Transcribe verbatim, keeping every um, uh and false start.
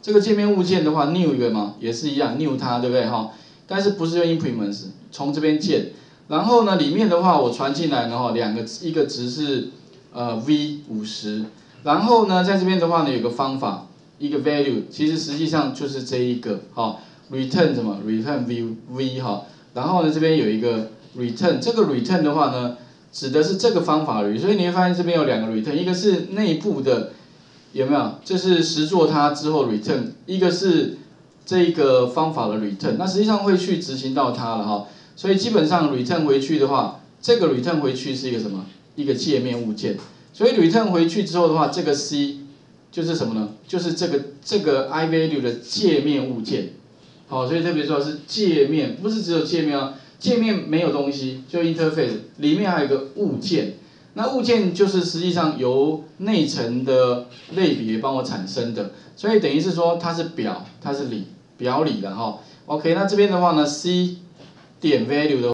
这个界面物件的话 ，new 对吗？也是一样 new 它，对不对哈？但是不是用 increments， 从这边建。然后呢，里面的话我传进来呢哈，两个一个值是呃 v 五十， 然后呢在这边的话呢有个方法，一个 value， 其实实际上就是这一个哈 ，return 什么 return v v 哈，然后呢这边有一个 return， 这个 return 的话呢指的是这个方法而已，所以你会发现这边有两个 return， 一个是内部的。 有没有？这是实作它之后 return， 一个是这个方法的 return， 那实际上会去执行到它了哈。所以基本上 return 回去的话，这个 return 回去是一个什么？一个界面物件。所以 return 回去之后的话，这个 c 就是什么呢？就是这个这个 i value 的界面物件。好，所以特别说是界面，不是只有界面啊，界面没有东西，就 interface 里面还有一个物件。 那物件就是实际上由内层的类别帮我产生的，所以等于是说它是表，它是里，表里的哈。OK， 那这边的话呢 ，c 点 value 的。